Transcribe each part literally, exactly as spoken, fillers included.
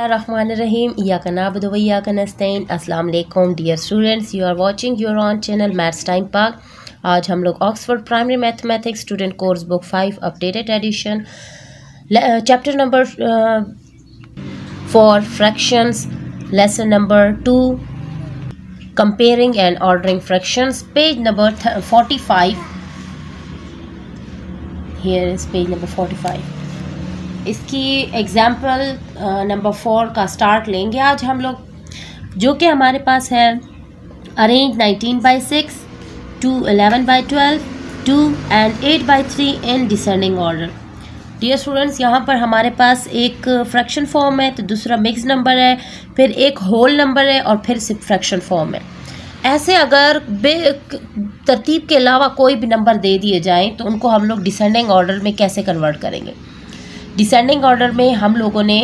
बिस्मिल्लाहिर्रहमानिर्रहीम इय्याका नअबुदु व इय्याका नस्तईन। अस्सलाम वालेकुम dear students, you are watching your own channel maths time Pak. आज हम लोग Oxford primary mathematics student course book five updated edition chapter number four fractions lesson number two comparing and ordering fractions page number forty five. Here is page number forty five. इसकी example number four का start लेंगे आज हम लोग, जो कि हमारे पास है arrange nineteen by six two eleven by twelve two and eight by three in descending order. Dear students, यहाँ पर हमारे पास एक फ्रैक्शन फॉर्म है, तो दूसरा मिक्स नंबर है, फिर एक होल नंबर है और फिर सिर्फ फ्रैक्शन फॉर्म है। ऐसे अगर बे तरतीब के अलावा कोई भी नंबर दे दिए जाएँ तो उनको हम लोग डिसेंडिंग ऑर्डर में कैसे कन्वर्ट करेंगे। डिसेंडिंग ऑर्डर में हम लोगों ने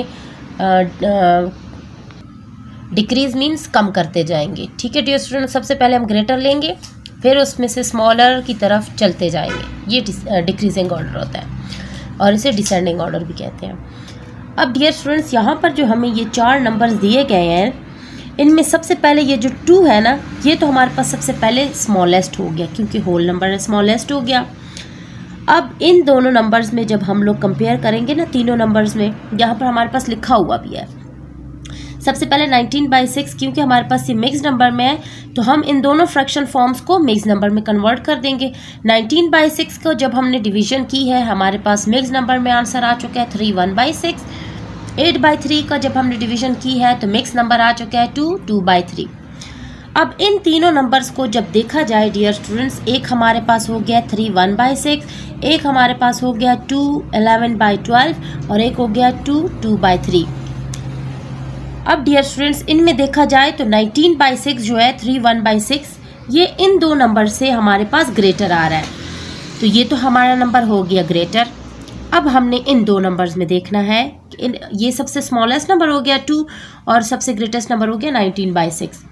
डिक्रीज़ मीन्स कम करते जाएंगे। ठीक है डियर स्टूडेंट, सबसे पहले हम ग्रेटर लेंगे, फिर उसमें से स्मॉलर की तरफ चलते जाएंगे। ये डिक्रीजिंग ऑर्डर होता है और इसे डिसेंडिंग ऑर्डर भी कहते हैं। अब डियर स्टूडेंट्स, यहाँ पर जो हमें ये चार नंबर्स दिए गए हैं, इनमें सबसे पहले ये जो टू है ना, ये तो हमारे पास सबसे पहले स्मॉलेस्ट हो गया क्योंकि होल नंबर है, स्मॉलेस्ट हो गया। अब इन दोनों नंबर्स में जब हम लोग कंपेयर करेंगे ना, तीनों नंबर्स में, यहाँ पर हमारे पास लिखा हुआ भी है। सबसे पहले नाइनटीन बाई सिक्स, क्योंकि हमारे पास ये मिक्स नंबर में है तो हम इन दोनों फ्रैक्शन फॉर्म्स को मिक्स नंबर में कन्वर्ट कर देंगे। नाइनटीन बाई सिक्स को जब हमने डिवीजन की है, हमारे पास मिक्स नंबर में आंसर आ चुका है three one by six. Eight by three का जब हमने डिवीजन की है तो मिक्स नंबर आ चुका है टू टू बाई थ्री। अब इन तीनों नंबर्स को जब देखा जाए डियर स्टूडेंट्स, एक हमारे पास हो गया थ्री वन बाई सिक्स, एक हमारे पास हो गया टू एलेवन बाई ट्वेल्व और एक हो गया टू टू बाई थ्री। अब डियर स्टूडेंट्स, इनमें देखा जाए तो नाइनटीन बाई सिक्स जो है थ्री वन बाई सिक्स, ये इन दो नंबर से हमारे पास ग्रेटर आ रहा है, तो ये तो हमारा नंबर हो गया ग्रेटर। अब हमने इन दो नंबर्स में देखना है कि इन, ये सबसे स्मॉलेस्ट नंबर हो गया टू और सबसे ग्रेटेस्ट नंबर हो गया नाइनटीन बाई सिक्स।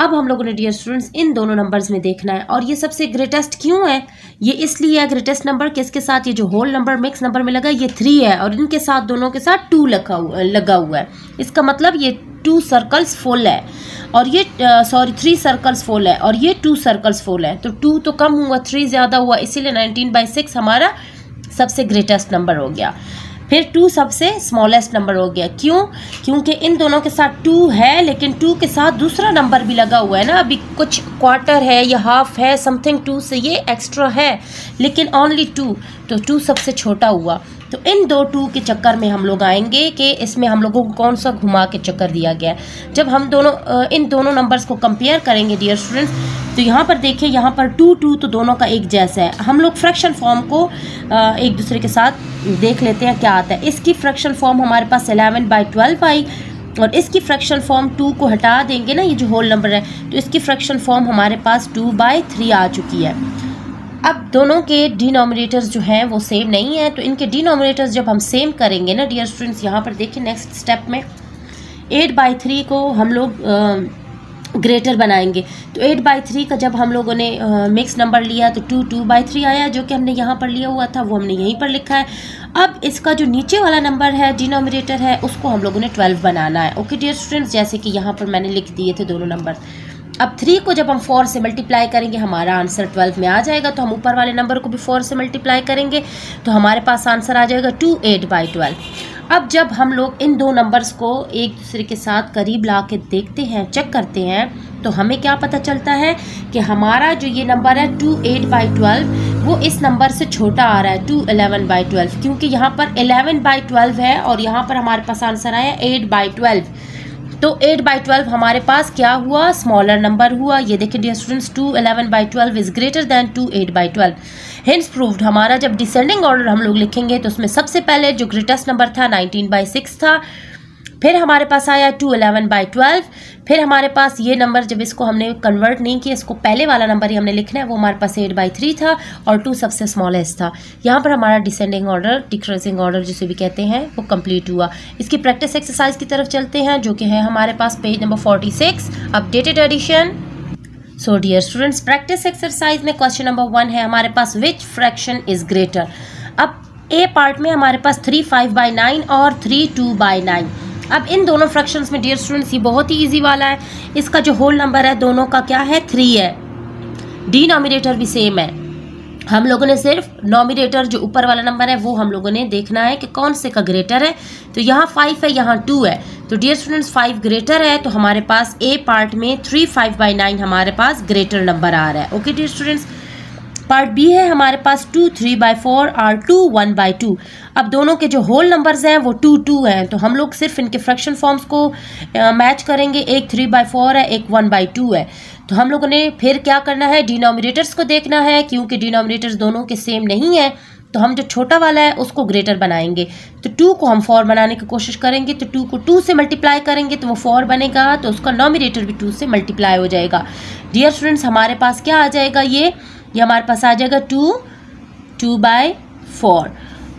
अब हम लोगों ने डियर स्टूडेंट्स इन दोनों नंबर्स में देखना है, और ये सबसे ग्रेटेस्ट क्यों है, ये इसलिए है ग्रेटेस्ट नंबर किसके साथ, ये जो होल नंबर मिक्स नंबर में लगा ये थ्री है और इनके साथ दोनों के साथ टू लगा हुआ लगा हुआ है। इसका मतलब ये टू सर्कल्स फुल है और ये सॉरी थ्री सर्कल्स फुल है और ये टू सर्कल्स फुल है, तो टू तो कम हुआ थ्री ज़्यादा हुआ, इसीलिए नाइनटीन बाई सिक्स हमारा सबसे ग्रेटेस्ट नंबर हो गया। फिर टू सबसे स्मॉलेस्ट नंबर हो गया, क्यों, क्योंकि इन दोनों के साथ टू है लेकिन टू के साथ दूसरा नंबर भी लगा हुआ है ना, अभी कुछ क्वार्टर है या हाफ है समथिंग, टू से ये एक्स्ट्रा है लेकिन ओनली टू, तो टू सबसे छोटा हुआ। तो इन दो टू के चक्कर में हम लोग आएंगे कि इसमें हम लोगों को कौन सा घुमा के चक्कर दिया गया है। जब हम दोनों इन दोनों नंबर्स को कंपेयर करेंगे डियर स्टूडेंट्स, तो यहाँ पर देखिए, यहाँ पर टू टू तो दोनों का एक जैसा है। हम लोग फ्रैक्शन फॉर्म को एक दूसरे के साथ देख लेते हैं क्या आता है। इसकी फ्रैक्शन फॉर्म हमारे पास एलेवन बाई ट्वेल्व आई और इसकी फ्रैक्शन फॉर्म टू को हटा देंगे ना, ये जो होल नंबर है, तो इसकी फ्रैक्शन फॉर्म हमारे पास टू बाई थ्री आ चुकी है। अब दोनों के डिनोमिनेटर्स जो हैं वो सेम नहीं है, तो इनके डिनोमिनेटर्स जब हम सेम करेंगे ना डियर स्टूडेंट्स, यहाँ पर देखिए नेक्स्ट स्टेप में एट बाई थ्री को हम लोग आ, ग्रेटर बनाएंगे। तो एट बाई थ्री का जब हम लोगों ने मिक्स नंबर लिया तो टू टू बाई थ्री आया, जो कि हमने यहाँ पर लिया हुआ था वो हमने यहीं पर लिखा है। अब इसका जो नीचे वाला नंबर है डिनोमिनेटर है, उसको हम लोगों ने ट्वेल्व बनाना है। ओके डियर स्टूडेंट्स, जैसे कि यहाँ पर मैंने लिख दिए थे दोनों नंबर। अब थ्री को जब हम फोर से मल्टीप्लाई करेंगे हमारा आंसर ट्वेल्व में आ जाएगा, तो हम ऊपर वाले नंबर को भी फोर से मल्टीप्लाई करेंगे तो हमारे पास आंसर आ जाएगा टू एट बाई ट्वेल्व। अब जब हम लोग इन दो नंबर्स को एक दूसरे के साथ करीब ला के देखते हैं, चेक करते हैं, तो हमें क्या पता चलता है कि हमारा जो ये नंबर है टू एट बाई ट्वेल्व, वो इस नंबर से छोटा आ रहा है टू एलेवन बाई ट्वेल्व, क्योंकि यहाँ पर एलेवन बाई ट्वेल्व है और यहाँ पर हमारे पास आंसर आया एट बाई ट्वेल्व। तो एट बाई ट्वेल्व हमारे पास क्या हुआ, स्मॉलर नंबर हुआ। ये देखिए dear students, two eleven by twelve is greater than two eight by twelve. Hence proved, हमारा जब डिसेंडिंग ऑर्डर हम लोग लिखेंगे तो उसमें सबसे पहले जो ग्रेटेस्ट नंबर था नाइनटीन बाई सिक्स था, फिर हमारे पास आया टू एलेवन बाई ट्वेल्व, फिर हमारे पास ये नंबर, जब इसको हमने कन्वर्ट नहीं किया, इसको पहले वाला नंबर ही हमने लिखना है, वो हमारे पास एट बाई थ्री था और टू सबसे स्मॉलेस्ट था। यहाँ पर हमारा डिसेंडिंग ऑर्डर, डिक्रीजिंग ऑर्डर जिसे भी कहते हैं, वो कंप्लीट हुआ। इसकी प्रैक्टिस एक्सरसाइज की तरफ चलते हैं, जो कि है हमारे पास page number forty six updated edition. So dear students, practice exercise में क्वेश्चन नंबर वन है हमारे पास, विच फ्रैक्शन इज ग्रेटर। अब ए पार्ट में हमारे पास थ्री फाइव बाई नाइन और थ्री टू बाई नाइन। अब इन दोनों फ्रैक्शंस में डियर स्टूडेंट्स ये बहुत ही ईजी वाला है, इसका जो होल नंबर है दोनों का क्या है थ्री है, डिनोमिनेटर भी सेम है। हम लोगों ने सिर्फ नोमिनेटर जो ऊपर वाला नंबर है वो हम लोगों ने देखना है कि कौन से का ग्रेटर है। तो यहाँ फाइव है, यहाँ टू है, तो डियर स्टूडेंट्स फाइव ग्रेटर है तो हमारे पास ए पार्ट में थ्री फाइव बाई नाइन हमारे पास ग्रेटर नंबर आ रहा है। Okay dear students, part B है हमारे पास टू थ्री बाई फोर और टू वन बाई टू। अब दोनों के जो होल नंबर्स हैं वो टू टू हैं तो हम लोग सिर्फ इनके फ्रैक्शन फॉर्म्स को मैच करेंगे, एक थ्री बाई फोर है, एक वन बाई टू है। तो हम लोगों ने फिर क्या करना है, डिनोमिनेटर्स को देखना है, क्योंकि डिनोमिनेटर्स दोनों के सेम नहीं है तो हम जो छोटा वाला है उसको ग्रेटर बनाएंगे। तो टू को हम फोर बनाने की कोशिश करेंगे, तो टू को टू से मल्टीप्लाई करेंगे तो वो फोर बनेगा, तो उसका नोमिनेटर भी टू से मल्टीप्लाई हो जाएगा। डियर स्टूडेंट्स हमारे पास क्या आ जाएगा, ये ये हमारे पास आ जाएगा टू टू बाई फोर।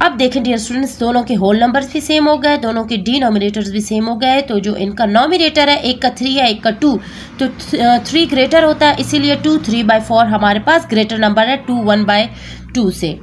अब देखें डियर स्टूडेंट्स दोनों के होल नंबर्स भी सेम हो गए, दोनों के डिनोमिनेटर्स भी सेम हो गए, तो जो इनका नोमिनेटर है एक का थ्री है एक का टू, तो थ्री ग्रेटर होता है इसीलिए टू थ्री बाई फोर हमारे पास ग्रेटर नंबर है टू वन बाई टू से।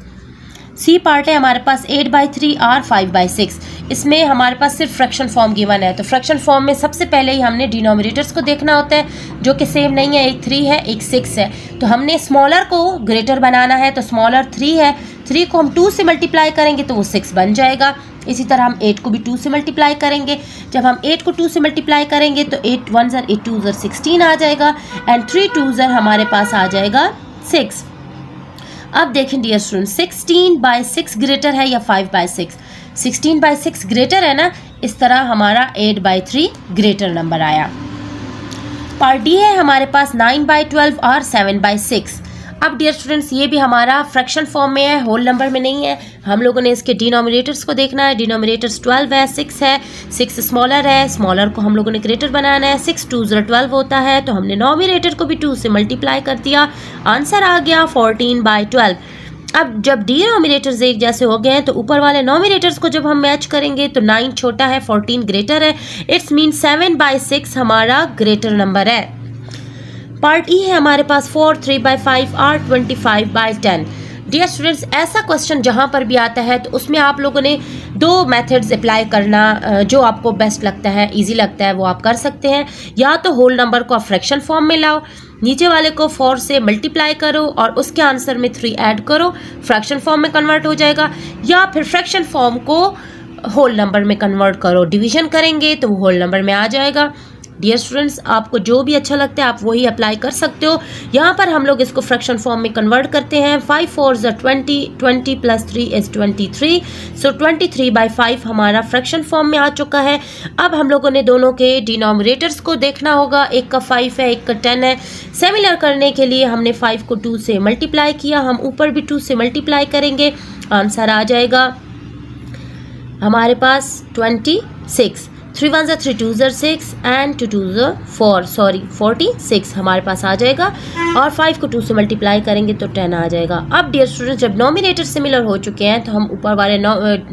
सी पार्ट है हमारे पास एट बाई थ्री और फाइव बाई सिक्स, इसमें हमारे पास सिर्फ फ्रैक्शन फॉर्म गिवन है तो फ्रैक्शन फॉर्म में सबसे पहले ही हमने डिनोमिनेटर्स को देखना होता है जो कि सेम नहीं है, एक थ्री है एक सिक्स है तो हमने स्मॉलर को ग्रेटर बनाना है, तो स्मॉलर थ्री है, थ्री को हम टू से मल्टीप्लाई करेंगे तो वो सिक्स बन जाएगा। इसी तरह हम एट को भी टू से मल्टीप्लाई करेंगे, जब हम एट को टू से मल्टीप्लाई करेंगे तो एट वन ज़र एट टू ज़र सिक्सटीन आ जाएगा एंड थ्री टू ज़र हमारे पास आ जाएगा सिक्स। अब देखें dear student sixteen by six greater है या five by six, sixteen by six greater है ना, इस तरह हमारा eight by three greater number आया। पार्ट डी है हमारे पास नाइन बाई ट्वेल्व और सेवन बाई सिक्स। अब डियर स्टूडेंट्स ये भी हमारा फ्रैक्शन फॉर्म में है, होल नंबर में नहीं है, हम लोगों ने इसके डिनोमिनेटर्स को देखना है, डिनोमिनेटर्स ट्वेल्व है सिक्स है, सिक्स स्मॉलर है, स्मॉलर को हम लोगों ने ग्रेटर बनाना है, सिक्स टू ज़रा ट्वेल्व होता है तो हमने नोमिनेटर को भी टू से मल्टीप्लाई कर दिया, आंसर आ गया फोर्टीन बाई ट्वेल्व। अब जब डिनोमिनेटर्स एक जैसे हो गए हैं तो ऊपर वाले नोमिनेटर्स को जब हम मैच करेंगे तो नाइन छोटा है फोर्टीन ग्रेटर है, it's mean seven by six हमारा ग्रेटर नंबर है। पार्ट ई है हमारे पास फोर थ्री बाई फाइव और twenty five by ten. Dear students ऐसा क्वेश्चन जहाँ पर भी आता है तो उसमें आप लोगों ने दो मेथड्स अप्लाई करना जो आपको बेस्ट लगता है, इजी लगता है वो आप कर सकते हैं, या तो होल नंबर को आप फ्रैक्शन फॉर्म में लाओ, नीचे वाले को फोर से मल्टीप्लाई करो और उसके आंसर में थ्री ऐड करो, फ्रैक्शन फॉर्म में कन्वर्ट हो जाएगा, या फिर फ्रैक्शन फॉर्म को होल नंबर में कन्वर्ट करो, डिवीजन करेंगे तो वो होल नंबर में आ जाएगा। डियर स्टूडेंट्स आपको जो भी अच्छा लगता है आप वही अप्लाई कर सकते हो। यहाँ पर हम लोग इसको फ्रैक्शन फॉर्म में कन्वर्ट करते हैं, फाइव फोर ज़र twenty, twenty plus three is twenty three, so twenty three by five हमारा फ्रैक्शन फॉर्म में आ चुका है। अब हम लोगों ने दोनों के डिनोमिनेटर्स को देखना होगा, एक का फाइव है एक का टेन है, सिमिलर करने के लिए हमने फाइव को टू से मल्टीप्लाई किया, हम ऊपर भी टू से मल्टीप्लाई करेंगे, आंसर आ जाएगा हमारे पास ट्वेंटी सिक्स, थ्री वन ज़र थ्री टू ज़र सिक्स एंड टू टू ज़र फोर सॉरी फोर्टी सिक्स हमारे पास आ जाएगा, और फाइव को टू से मल्टीप्लाई करेंगे तो टेन आ जाएगा। अब डियर स्टूडेंट्स जब नोमिनेटर सिमिलर हो चुके हैं तो हम ऊपर वाले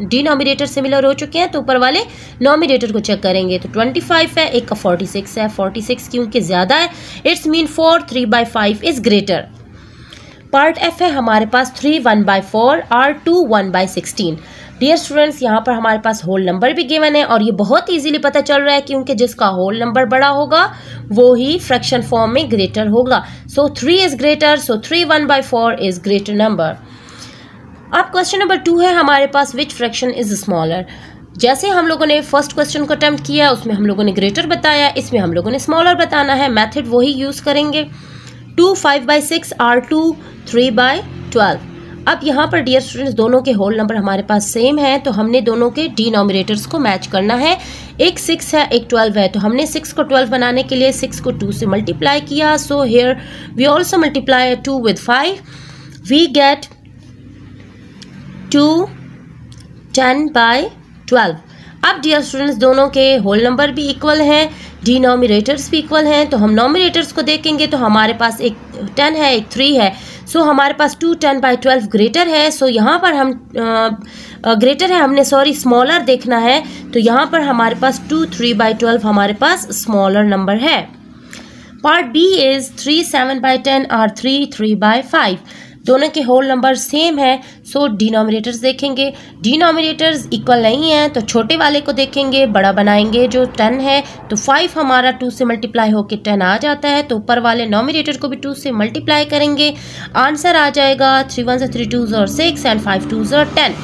डिनोमिनेटर सिमिलर हो चुके हैं तो ऊपर वाले नोमिनेटर को चेक करेंगे, तो ट्वेंटी फाइव है एक का फोर्टी सिक्स है, फोर्टी सिक्स क्योंकि ज़्यादा है it's mean four three by five is greater. Part F है हमारे पास थ्री वन बाई फोर और two one by sixteen. Dear students यहाँ पर हमारे पास होल नंबर भी गिवन है और ये बहुत इजीली पता चल रहा है क्योंकि जिसका होल नंबर बड़ा होगा वो ही फ्रैक्शन फॉर्म में ग्रेटर होगा, so three is greater, so three one by four is greater number. अब क्वेश्चन नंबर टू है हमारे पास विच फ्रैक्शन इज़ स्मॉलर। जैसे हम लोगों ने फर्स्ट क्वेश्चन को अटैम्प्ट किया उसमें हम लोगों ने ग्रेटर बताया, इसमें हम लोगों ने स्मॉलर बताना है, मैथड वही यूज़ करेंगे। टू फाइव बाई सिक्स और टू थ्री बाई ट्वेल्व। अब यहाँ पर डियर स्टूडेंट्स दोनों के होल नंबर हमारे पास सेम है तो हमने दोनों के डिनोमिनेटर्स को मैच करना है, एक सिक्स है एक ट्वेल्व है, तो हमने सिक्स को ट्वेल्व बनाने के लिए सिक्स को टू से मल्टीप्लाई किया, so here we also multiply two with five, we get two ten by twelve. अब डियर स्टूडेंट्स दोनों के होल नंबर भी इक्वल हैं, डिनोमिनेटर्स भी इक्वल हैं, तो हम नोमिनेटर्स को देखेंगे तो हमारे पास एक टेन है एक थ्री है, सो so, हमारे पास two ten by twelve greater है, सो so, यहाँ पर हम ग्रेटर uh, है हमने सॉरी स्मॉलर देखना है, तो यहाँ पर हमारे पास टू थ्री बाई ट्वेल्व हमारे पास स्मॉलर नंबर है। Part B is three seven by ten और थ्री थ्री बाई फाइव। दोनों के होल नंबर सेम है, सो डिनोमिनेटर्स देखेंगे। डिनोमिनेटर्स इक्वल नहीं हैं तो छोटे वाले को देखेंगे, बड़ा बनाएंगे जो टेन है, तो फाइव हमारा टू से मल्टीप्लाई होकर टेन आ जाता है, तो ऊपर वाले डिनोमिनेटर को भी टू से मल्टीप्लाई करेंगे, आंसर आ जाएगा थ्री वन से थ्री टूज और सिक्स एंड फाइव टूज और टेन।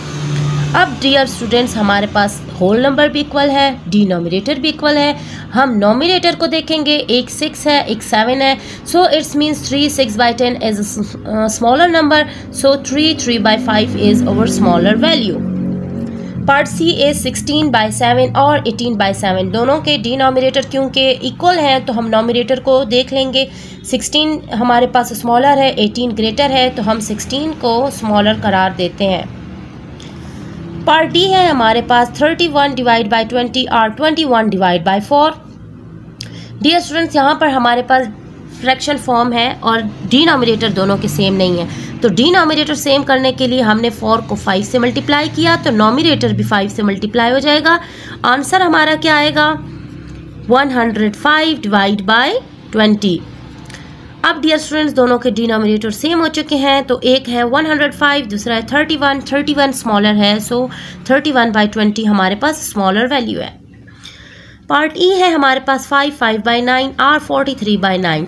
अब डियर स्टूडेंट्स हमारे पास होल नंबर भी इक्वल है, डिनोमिनेटर भी इक्वल है, हम नोमिनेटर को देखेंगे एक सिक्स है एक सेवन है, so it's means three six by ten is smaller number, so three three by five is our smaller value. Part C is sixteen by seven और एटीन बाई सेवन, दोनों के denominator क्योंकि equal हैं तो हम nominator को देख लेंगे। सिक्सटीन हमारे पास स्मॉलर है, एटीन ग्रेटर है, तो हम सिक्सटीन को स्मॉलर करार देते हैं। पार्ट डी है हमारे पास thirty one divide by twenty और twenty one divide by four. Dear students यहाँ पर हमारे पास फ्रैक्शन फॉर्म है और डिनोमिनेटर दोनों के सेम नहीं है, तो डिनोमिनेटर सेम करने के लिए हमने फोर को फाइव से मल्टीप्लाई किया, तो नोमिनेटर भी फाइव से मल्टीप्लाई हो जाएगा। आंसर हमारा क्या आएगा, one hundred five divide by twenty. अब डियर स्टूडेंट्स दोनों के डिनोमिनेटर सेम हो चुके हैं, तो एक है वन हंड्रेड फाइव, दूसरा है thirty one, thirty one smaller है, so thirty one by twenty हमारे पास स्मॉलर वैल्यू है। पार्ट ई है हमारे पास फाइव, फाइव बाई नाइन और forty three by nine.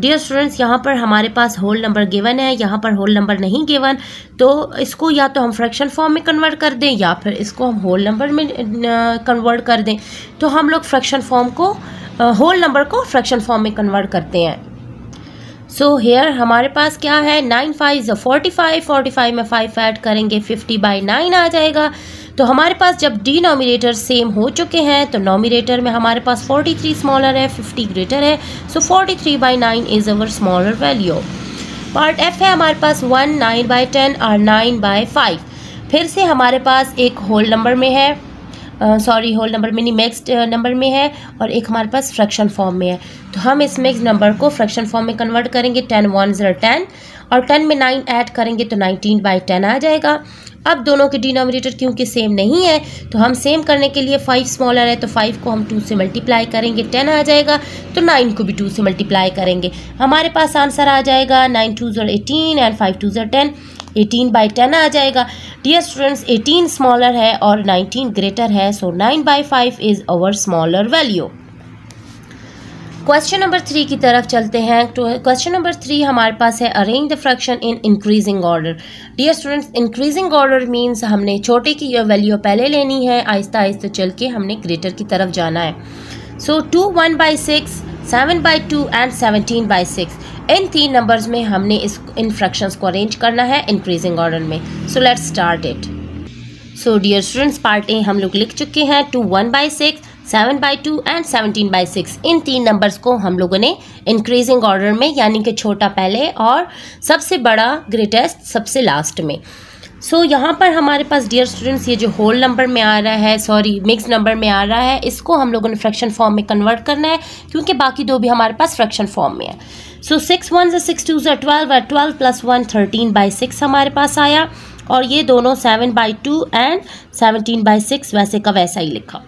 Dear students यहाँ पर हमारे पास होल नंबर गिवन है, यहाँ पर होल नंबर नहीं गिवन, तो इसको या तो हम फ्रैक्शन फॉर्म में कन्वर्ट कर दें या फिर इसको हम होल नंबर में कन्वर्ट कर दें, तो हम लोग फ्रैक्शन फॉर्म को होल नंबर को फ्रैक्शन फॉर्म में कन्वर्ट करते हैं। सो so हेयर हमारे पास क्या है, नाइन फाइव जो फोर्टी फाइव, फोर्टी फाइव में फाइव ऐड करेंगे फिफ्टी बाई नाइन आ जाएगा। तो हमारे पास जब डिनोमिनेटर सेम हो चुके हैं तो नोमिनेटर में हमारे पास फोर्टी थ्री स्मॉलर है, फिफ्टी ग्रेटर है, so forty three by nine is our smaller value. Part F है हमारे पास वन, नाइन बाई टेन और नाइन बाई फाइव। फिर से हमारे पास एक होल नंबर में है, sorry whole number mini max number में है और एक हमारे पास फ्रैक्शन फॉर्म में है, तो हम इस मिक्स नंबर को फ्रैक्शन फॉर्म में कन्वर्ट करेंगे। टेन वन ज़रा टेन और टेन में नाइन ऐड करेंगे तो नाइनटीन बाई टेन आ जाएगा। अब दोनों के डिनोमिनेटर क्योंकि सेम नहीं है तो हम सेम करने के लिए फाइव स्मॉलर है तो फाइव को हम टू से मल्टीप्लाई करेंगे, टेन आ जाएगा, तो नाइन को भी टू से मल्टीप्लाई करेंगे, हमारे पास आंसर आ जाएगा नाइन टू ज़रा एटीन एंड फाइव टू ज़रा टेन, एटीन बाई टेन आ जाएगा। डियर स्टूडेंट्स एटीन स्मॉलर है और नाइनटीन ग्रेटर है, so nine by five is our smaller value. Question number three की तरफ चलते हैं। तो क्वेश्चन नंबर थ्री हमारे पास है arrange the fraction in increasing order. Dear students increasing order means हमने छोटे की वैल्यू पहले लेनी है, आहिस्ता आहिस्ता चल के हमने ग्रेटर की तरफ जाना है। So two one by six, seven by two and seventeen by six, इन तीन नंबर्स में हमने इस इन फ्रैक्शंस को अरेंज करना है इंक्रीजिंग ऑर्डर में। So let's start it. So dear students part A हम लोग लिख चुके हैं, two one by six, seven by two and seventeen by six, इन तीन नंबर्स को हम लोगों ने इंक्रीजिंग ऑर्डर में यानी कि छोटा पहले और सबसे बड़ा ग्रेटेस्ट सबसे लास्ट में। सो so, यहाँ पर हमारे पास डियर स्टूडेंट्स ये जो होल नंबर में आ रहा है, सॉरी मिक्स नंबर में आ रहा है, इसको हम लोगों ने फ्रैक्शन फॉर्म में कन्वर्ट करना है क्योंकि बाकी दो भी हमारे पास फ्रैक्शन फॉर्म में है। सो सिक्स वन से सिक्स टू से ट्वेल्व और twelve plus one thirteen by six हमारे पास आया और ये दोनों seven by two and seventeen by six वैसे का वैसा ही लिखा।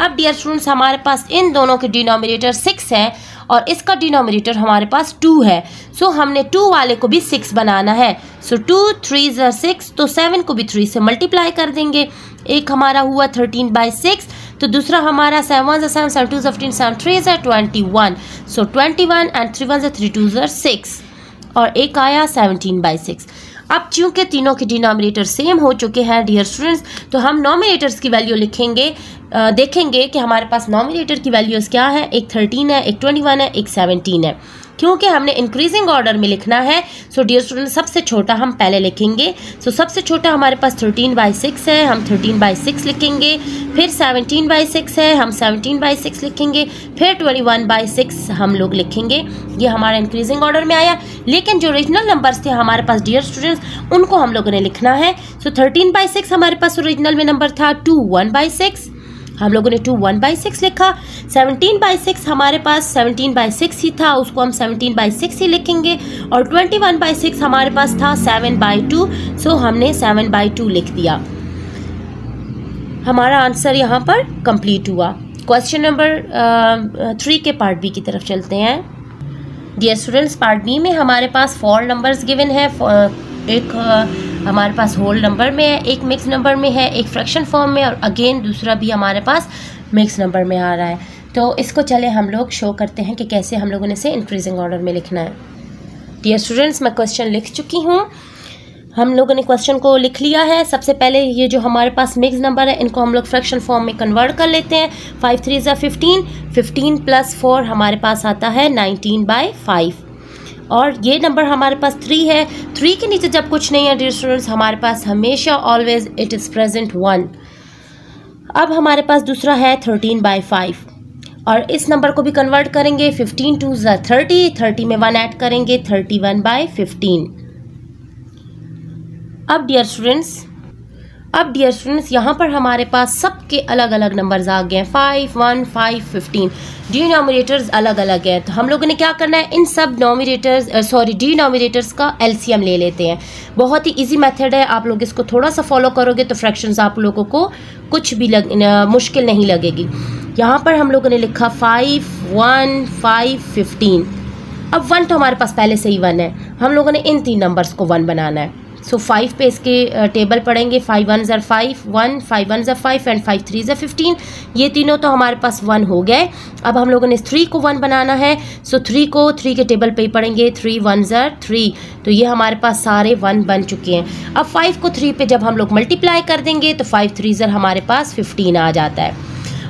अब डियर स्टूडेंट्स हमारे पास इन दोनों के डिनोमिनेटर सिक्स है और इसका डिनोमिनेटर हमारे पास टू है, सो so, हमने टू वाले को भी सिक्स बनाना है। सो टू थ्री ज़र सिक्स, तो सेवन को भी थ्री से मल्टीप्लाई कर देंगे, एक हमारा हुआ थर्टीन बाई सिक्स, तो दूसरा हमारा सेवन ज़र सेवन, सेवन टू ज़र फिफ्टीन, सेवन थ्री ज़र twenty one, so twenty one and three one ज़र थ्री टू ज़र सिक्स और एक आया सेवनटीन बाई सिक्स। अब चूँकि तीनों के डिनोमिनेटर सेम हो चुके हैं डियर स्टूडेंट्स, तो हम नोमिनेटर्स की वैल्यू लिखेंगे, आ, देखेंगे कि हमारे पास नोमिनेटर की वैल्यूज़ क्या है, एक थर्टीन है, एक ट्वेंटी वन है, एक सेवनटीन है, क्योंकि हमने इंक्रीजिंग ऑर्डर में लिखना है। सो डियर स्टूडेंट सबसे छोटा हम पहले लिखेंगे, सो so, सबसे छोटा हमारे पास थर्टीन बाई सिक्स है, हम थर्टीन बाई सिक्स लिखेंगे, फिर सेवनटीन बाई सिक्स है, हम सेवनटीन बाई सिक्स लिखेंगे, फिर ट्वेंटी वन बाई सिक्स हम लोग लिखेंगे। ये हमारा इंक्रीजिंग ऑर्डर में आया, लेकिन जो ओरिजिनल नंबर्स थे हमारे पास डियर स्टूडेंट्स उनको हम लोगों ने लिखना है। सो थर्टीन बाई सिक्स हमारे पास ओरिजिनल में नंबर था, टू वन बाई सिक्स हम लोगों ने टू वन बाई सिक्स लिखा, सेवनटीन बाई सिक्स हमारे पास सेवनटीन बाई सिक्स ही था, उसको हम सेवनटीन बाई सिक्स ही लिखेंगे, और ट्वेंटी वन बाई सिक्स हमारे पास था सेवन बाई टू, सो हमने सेवन बाई टू लिख दिया। हमारा आंसर यहाँ पर कंप्लीट हुआ। क्वेश्चन नंबर थ्री के पार्ट बी की तरफ चलते हैं। डियर स्टूडेंट्स पार्ट बी में हमारे पास फोर नंबर्स गिवन है, एक हमारे पास होल नंबर में है, एक मिक्स नंबर में है, एक फ्रैक्शन फॉर्म में, और अगेन दूसरा भी हमारे पास मिक्स नंबर में आ रहा है। तो इसको चले हम लोग शो करते हैं कि कैसे हम लोगों ने इसे इंक्रीजिंग ऑर्डर में लिखना है। डियर स्टूडेंट्स, मैं क्वेश्चन लिख चुकी हूँ, हम लोगों ने क्वेश्चन को लिख लिया है। सबसे पहले ये जो हमारे पास मिक्स नंबर है इनको हम लोग फ्रैक्शन फॉर्म में कन्वर्ट कर लेते हैं। फाइव थ्री ज़ा फिफ्टीन, फिफ्टीन प्लस फोर हमारे पास आता है नाइनटीन बाई फाइव, और ये नंबर हमारे पास थ्री है। थ्री के नीचे जब कुछ नहीं है डियर स्टूडेंट्स, हमारे पास हमेशा always it is present one. अब हमारे पास दूसरा है थर्टीन बाई फाइव, और इस नंबर को भी कन्वर्ट करेंगे। फिफ्टीन टू ज़ा थर्टी, थर्टी में वन ऐड करेंगे, थर्टी वन बाई फिफ्टीन। अब डियर स्टूडेंट्स अब डियर स्टूडेंट्स यहाँ पर हमारे पास सबके अलग अलग नंबर्स आ गए हैं, five one five fifteen. Denominators अलग अलग हैं, तो हम लोगों ने क्या करना है, इन सब नोमिनेटर्स सॉरी डिनोमिनेटर्स का एलसीएम ले लेते हैं। बहुत ही इजी मेथड है, आप लोग इसको थोड़ा सा फॉलो करोगे तो फ्रैक्शंस आप लोगों को कुछ भी लग, न, मुश्किल नहीं लगेगी। यहाँ पर हम लोगों ने लिखा फाइव वन फाइव फिफ्टीन। अब वन तो हमारे पास पहले से ही वन है, हम लोगों ने इन तीन नंबर्स को वन बनाना है। सो so, फाइव पे इसके टेबल पड़ेंगे, फाइव वन ज़र फाइव वन, फाइव वन ज़र फाइव एंड फाइव थ्री ज़र फिफ्टीन। ये तीनों तो हमारे पास वन हो गए। अब हम लोगों ने थ्री को वन बनाना है। सो so, थ्री को थ्री के टेबल पे ही पड़ेंगे, थ्री वन ज़र थ्री, तो ये हमारे पास सारे वन बन चुके हैं। अब फाइव को थ्री पे जब हम लोग मल्टीप्लाई कर देंगे तो फाइव थ्री ज़र हमारे पास फिफ्टीन आ जाता है।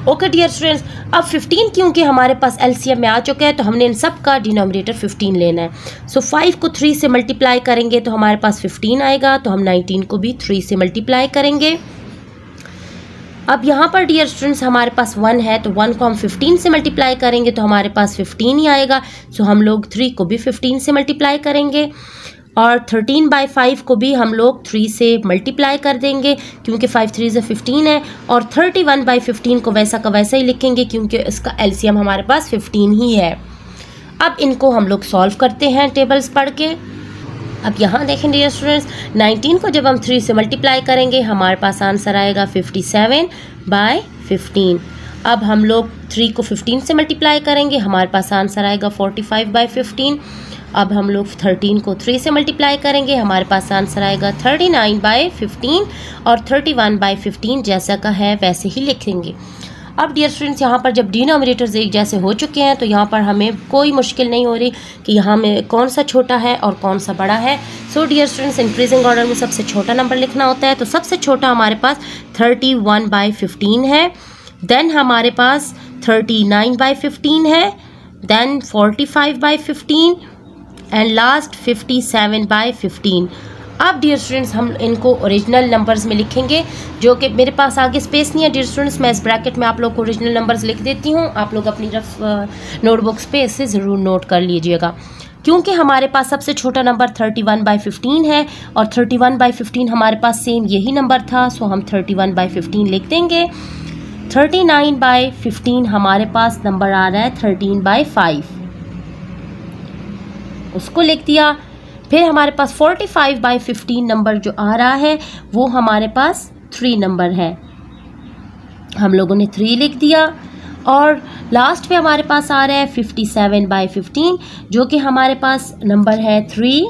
ओके डियर स्टूडेंट्स, अब फिफ्टीन क्योंकि हमारे पास एलसीएम में आ चुका है तो हमने इन सब का डिनोमिनेटर फिफ्टीन लेना है। सो so, फाइव को थ्री से मल्टीप्लाई करेंगे तो हमारे पास फिफ्टीन आएगा, तो हम नाइनटीन को भी थ्री से मल्टीप्लाई करेंगे। अब यहाँ पर डियर स्टूडेंट्स हमारे पास वन है, तो वन को हम फिफ्टीन से मल्टीप्लाई करेंगे तो हमारे पास फिफ्टीन ही आएगा। सो so, हम लोग थ्री को भी फिफ्टीन से मल्टीप्लाई करेंगे, और थर्टीन बाई फाइव को भी हम लोग थ्री से मल्टीप्लाई कर देंगे क्योंकि फाइव थ्री से फिफ्टीन है, और थर्टी वन बाई फिफ्टीन को वैसा का वैसा ही लिखेंगे क्योंकि इसका एलसीएम हमारे पास फिफ्टीन ही है। अब इनको हम लोग सॉल्व करते हैं टेबल्स पढ़ के। अब यहाँ देखें डियर स्टूडेंट्स, नाइनटीन को जब हम थ्री से मल्टीप्लाई करेंगे हमारे पास आंसर आएगा फिफ्टी सेवन बाई फिफ्टीन। अब हम लोग थ्री को फिफ्टीन से मल्टीप्लाई करेंगे, हमारे पास आंसर आएगा फोर्टी फाइव बाई फिफ्टीन। अब हम लोग थर्टीन को थ्री से मल्टीप्लाई करेंगे, हमारे पास आंसर आएगा थर्टी नाइन बाई फिफ्टीन, और थर्टी वन बाई फिफ्टीन जैसा का है वैसे ही लिखेंगे। अब डियर स्टूडेंट्स यहाँ पर जब डिनोमिनेटर्स एक जैसे हो चुके हैं तो यहाँ पर हमें कोई मुश्किल नहीं हो रही कि यहाँ में कौन सा छोटा है और कौन सा बड़ा है। So dear students, increasing order में सबसे छोटा नंबर लिखना होता है, तो सबसे छोटा हमारे पास थर्टी वन बाई फिफ्टीन है, देन हमारे पास थर्टी नाइन बाई फिफ्टीन है, then forty five by fifteen and last fifty seven by fifteen. अब डियर स्टूडेंट्स हम इनको ओरिजिनल नंबर्स में लिखेंगे, जो कि मेरे पास आगे स्पेस नहीं है डियर स्टूडेंट्स, मैं इस ब्रैकेट में आप लोग को ओरिजिनल नंबर्स लिख देती हूँ। आप लोग अपनी रफ नोटबुक्स पे इसे ज़रूर नोट कर लीजिएगा, क्योंकि हमारे पास सबसे छोटा number thirty one by fifteen है, और थर्टी वन बाई फिफ्टीन हमारे पास सेम यही नंबर था। सो हम थर्टी वन बाई फिफ्टीन लिख देंगे। थर्टी नाइन बाई फिफ्टीन हमारे पास नंबर आ रहा है थर्टीन बाई फाइव, उसको लिख दिया। फिर हमारे पास forty five by fifteen number जो आ रहा है वो हमारे पास थ्री नंबर है, हम लोगों ने थ्री लिख दिया। और लास्ट पे हमारे पास आ रहा है फिफ्टी सेवन बाई फिफ्टीन, जो कि हमारे पास नंबर है थ्री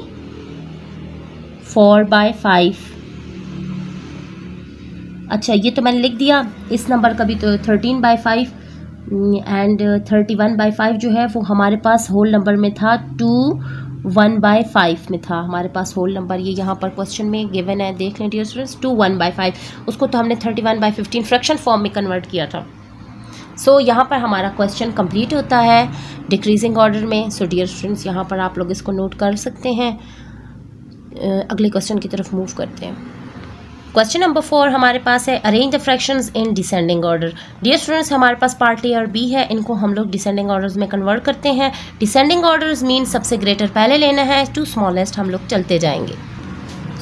फोर बाई फाइव। अच्छा, ये तो मैंने लिख दिया, इस नंबर का भी तो thirteen by five and thirty one by five जो है वो हमारे पास होल नंबर में था, टू वन बाई फाइव में था हमारे पास होल नंबर। ये यहाँ पर क्वेश्चन में गिवन है, देख लें dear students, two one by five, उसको तो हमने thirty one by fifteen fraction form में कन्वर्ट किया था। सो so, यहाँ पर हमारा क्वेश्चन कंप्लीट होता है डिक्रीजिंग ऑर्डर में। सो डियर स्टूडेंट्स यहाँ पर आप लोग इसको नोट कर सकते हैं। अगले क्वेश्चन की तरफ मूव करते हैं। क्वेश्चन नंबर फोर हमारे पास है arrange the fractions in descending order. Dear students हमारे पास पार्ट ए और बी है, इनको हम लोग डिसेंडिंग ऑर्डर्स में कन्वर्ट करते हैं। डिसेंडिंग ऑर्डर्स मीन सबसे ग्रेटर पहले लेना है, टू स्मॉलेस्ट हम लोग चलते जाएंगे।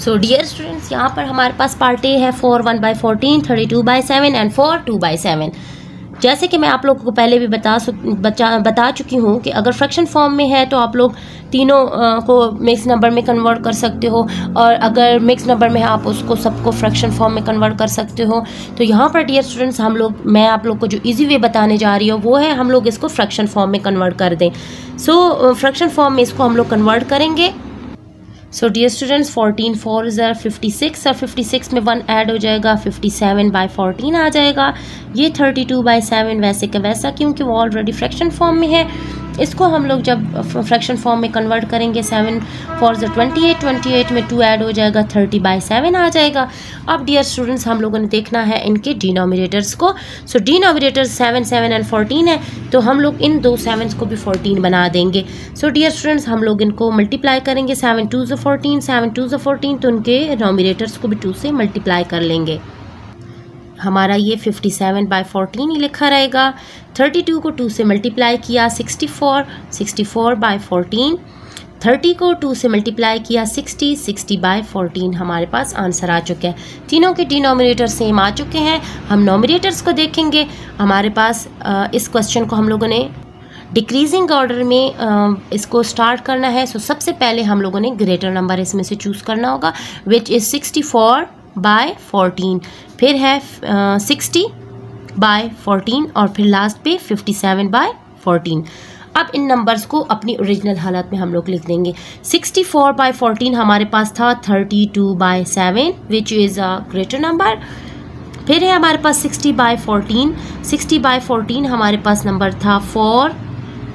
सो डियर स्टूडेंट्स यहाँ पर हमारे पास पार्ट ए है four one by fourteen, thirty two by seven and four two by seven. जैसे कि मैं आप लोगों को पहले भी बता बचा बता चुकी हूँ कि अगर फ्रैक्शन फॉर्म में है तो आप लोग तीनों आ, को मिक्स नंबर में कन्वर्ट कर सकते हो, और अगर मिक्स नंबर में है आप उसको सबको फ्रैक्शन फॉर्म में कन्वर्ट कर सकते हो। तो यहाँ पर डियर स्टूडेंट्स हम लोग मैं आप लोग को जो इजी वे बताने जा रही हूँ वो है हम लोग इसको फ्रैक्शन फॉर्म में कन्वर्ट कर दें। सो फ्रैक्शन फॉर्म में इसको हम लोग कन्वर्ट करेंगे। So dear students fourteen four ज़रा फिफ्टी सिक्स और फिफ्टी सिक्स में वन ऐड हो जाएगा, फिफ्टी सेवन बाई फोर्टीन आ जाएगा। ये थर्टी टू बाई सेवन वैसे का वैसा क्योंकि वो ऑलरेडी फ्रैक्शन फॉर्म में है, इसको हम लोग जब फ्रैक्शन फॉर्म में कन्वर्ट करेंगे सेवन फोर ज़रा ट्वेंटी एट, ट्वेंटी एट में टू ऐड हो जाएगा, थर्टी बाई सेवन आ जाएगा। अब डियर स्टूडेंट्स हम लोगों ने देखना है इनके डिनोमिनेटर्स को। So denominators seven seven and fourteen है, तो हम लोग इन दो सेवन्स को भी फोर्टीन बना देंगे। सो डियर स्टूडेंट्स हम लोग इनको मल्टीप्लाई करेंगे, सेवन टू ज़ो फोर्टीन, सेवन टू ज़ो फोर्टीन, तो उनके डिनोमिनेटर्स को भी टू से मल्टीप्लाई कर लेंगे। हमारा ये फिफ्टी सेवन बाई फोर्टीन ही लिखा रहेगा। थर्टी टू को टू से मल्टीप्लाई किया sixty four, sixty four by fourteen. Thirty को टू से मल्टीप्लाई किया सिक्सटी, सिक्सटी बाई फोर्टीन हमारे पास आंसर आ चुके हैं। तीनों के डिनोमिनेटर सेम आ चुके हैं। हम नोमिनेटर्स को देखेंगे। हमारे पास इस क्वेश्चन को हम लोगों ने डिक्रीजिंग ऑर्डर में इसको स्टार्ट करना है। सो सबसे पहले हम लोगों ने ग्रेटर नंबर इसमें से चूज़ करना होगा, which is sixty four by fourteen, फिर है सिक्सटी बाय फोर्टीन और फिर लास्ट पे फिफ्टी सेवन बाय फोर्टीन। अब इन नंबर्स को अपनी ओरिजिनल हालत में हम लोग लिख देंगे। सिक्सटी फोर बाय फोर्टीन हमारे पास था thirty two by seven which is a greater number. फिर है हमारे पास sixty by fourteen, sixty by fourteen हमारे पास नंबर था फोर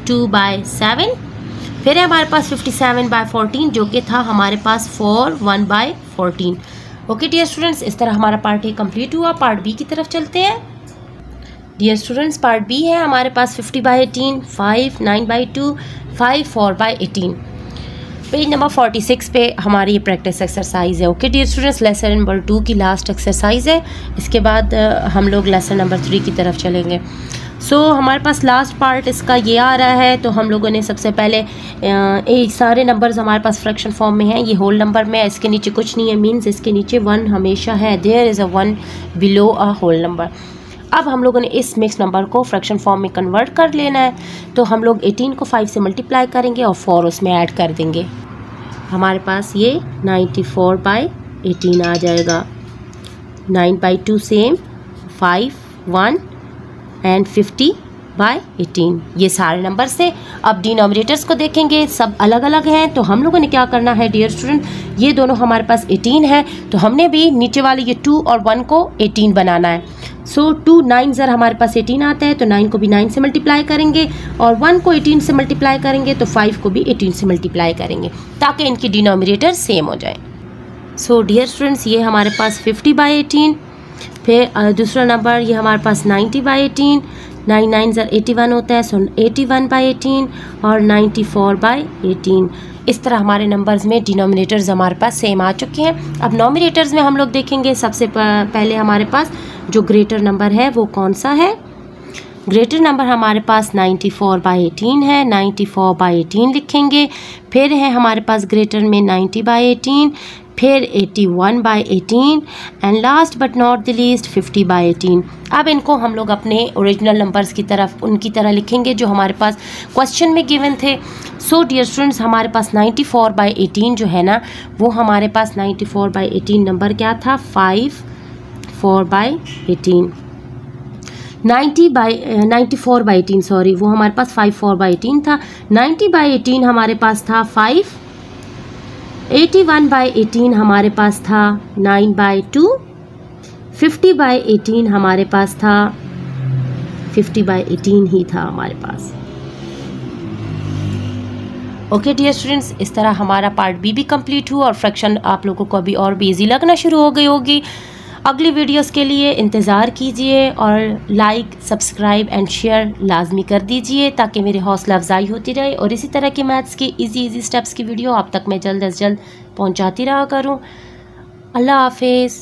टू बाय सेवन। फिर है हमारे पास फिफ्टी सेवन बाय फोर्टीन जो कि था हमारे पास four one by fourteen. Okay dear students, इस तरह हमारा पार्ट ए कंप्लीट हुआ। पार्ट बी की तरफ चलते हैं। डियर स्टूडेंट्स पार्ट बी है हमारे पास fifty by eighteen, five nine by two, five four by eighteen. Page number forty six पे हमारी ये प्रैक्टिस एक्सरसाइज है। Okay dear students, lesson number two की लास्ट एक्सरसाइज है। इसके बाद हम लोग लेसन नंबर थ्री की तरफ चलेंगे। सो so, हमारे पास लास्ट पार्ट इसका ये आ रहा है। तो हम लोगों ने सबसे पहले ये सारे नंबर्स हमारे पास फ्रैक्शन फॉर्म में हैं, ये होल नंबर में, इसके नीचे कुछ नहीं है, मीन्स इसके नीचे वन हमेशा है। There is a one below a whole number. अब हम लोगों ने इस मिक्स नंबर को फ्रैक्शन फॉर्म में कन्वर्ट कर लेना है। तो हम लोग एटीन को फाइव से मल्टीप्लाई करेंगे और फोर उसमें ऐड कर देंगे। हमारे पास ये नाइन्टी फोर बाई एटीन आ जाएगा। Nine by two same, five one and fifty by eighteen, ये सारे नंबर से। अब डिनोमिनेटर्स को देखेंगे, सब अलग अलग हैं। तो हम लोगों ने क्या करना है डियर स्टूडेंट, ये दोनों हमारे पास एटीन है तो हमने भी नीचे वाले ये टू और वन को एटीन बनाना है। सो टू नाइन ज़र हमारे पास एटीन आता है, तो नाइन को भी नाइन से मल्टीप्लाई करेंगे और वन को एटीन से मल्टीप्लाई करेंगे, तो फाइव को भी एटीन से मल्टीप्लाई करेंगे ताकि इनकी डिनोमिनेटर सेम हो जाए। सो डियर स्टूडेंट्स ये हमारे पास फिफ्टी बाई एटीन, फिर दूसरा नंबर ये हमारे पास ninety by eighteen, nine nine ज़र एटी वन होता है, so eighty one by eighteen और नाइन्टी फोर बाई एटीन। इस तरह हमारे नंबर्स में डिनोमिनेटर्स हमारे पास सेम आ चुके हैं। अब नोमिनेटर्स में हम लोग देखेंगे। सबसे पहले हमारे पास जो ग्रेटर नंबर है वो कौन सा है। ग्रेटर नंबर हमारे पास नाइन्टी फोर बाई एटीन है, नाइन्टी फोर बाई एटीन लिखेंगे। फिर है हमारे पास ग्रेटर में नाइन्टी बाई एटीन, फिर eighty one by eighteen and last but not the least fifty by eighteen. अब इनको हम लोग अपने ओरिजिनल नंबर्स की तरफ उनकी तरह लिखेंगे जो हमारे पास क्वेश्चन में गिवन थे। सो डियर स्टूडेंट्स हमारे पास नाइन्टी फोर बाई एटीन जो है ना, वो हमारे पास ninety four by eighteen number क्या था, five four by eighteen. Ninety by ninety four by eighteen sorry वो हमारे पास फाइव फोर बाई एटीन था। नाइन्टी बाई एटीन हमारे पास था five, eighty one by eighteen हमारे पास था nine by two, fifty by eighteen हमारे पास था, फिफ्टी बाई एटीन ही था हमारे पास। ओके डियर स्टूडेंट्स, इस तरह हमारा पार्ट बी भी कंप्लीट हुआ और फ्रैक्शन आप लोगों को अभी और भी ईजी लगना शुरू हो गई होगी। अगली वीडियोस के लिए इंतज़ार कीजिए और लाइक सब्सक्राइब एंड शेयर लाजमी कर दीजिए ताकि मेरी हौसला अफजाई होती रहे और इसी तरह के मैथ्स के इजी इजी स्टेप्स की वीडियो आप तक मैं जल्द अज जल्द पहुंचाती रहा करूं। अल्लाह हाफिज़।